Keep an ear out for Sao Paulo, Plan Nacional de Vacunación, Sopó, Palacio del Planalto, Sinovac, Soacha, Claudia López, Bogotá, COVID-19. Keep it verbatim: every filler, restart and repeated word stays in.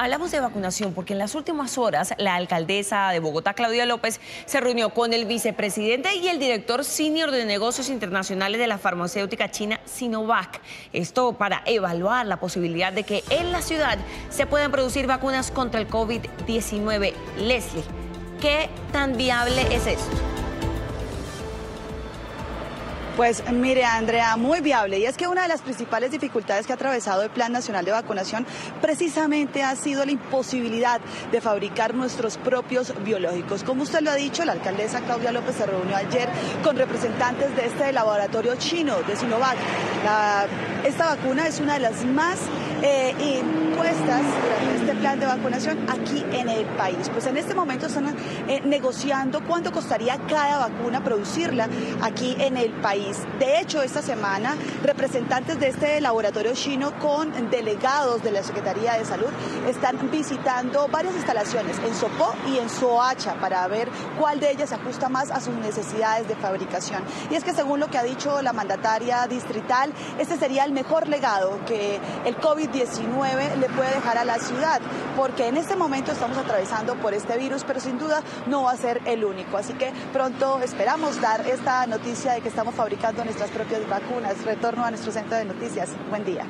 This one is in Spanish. hablamos de vacunación porque en las últimas horas la alcaldesa de Bogotá, Claudia López, se reunió con el vicepresidente y el director senior de negocios internacionales de la farmacéutica china Sinovac. Esto para evaluar la posibilidad de que en la ciudad se puedan producir vacunas contra el COVID diecinueve. Leslie, ¿qué tan viable es esto? Pues mire, Andrea, muy viable, y es que una de las principales dificultades que ha atravesado el Plan Nacional de Vacunación precisamente ha sido la imposibilidad de fabricar nuestros propios biológicos. Como usted lo ha dicho, la alcaldesa Claudia López se reunió ayer con representantes de este laboratorio chino de Sinovac. La, esta vacuna es una de las más eh, impuestas durante este plan de vacunación aquí en el país. Pues en este momento están eh, negociando cuánto costaría cada vacuna producirla aquí en el país. De hecho, esta semana, representantes de este laboratorio chino con delegados de la Secretaría de Salud están visitando varias instalaciones en Sopó y en Soacha para ver cuál de ellas se ajusta más a sus necesidades de fabricación. Y es que, según lo que ha dicho la mandataria distrital, este sería el mejor legado que el COVID diecinueve le puede dejar a la ciudad, porque en este momento estamos atravesando por este virus, pero sin duda no va a ser el único. Así que pronto esperamos dar esta noticia de que estamos fabricando nuestras propias vacunas. Retorno a nuestro centro de noticias. Buen día.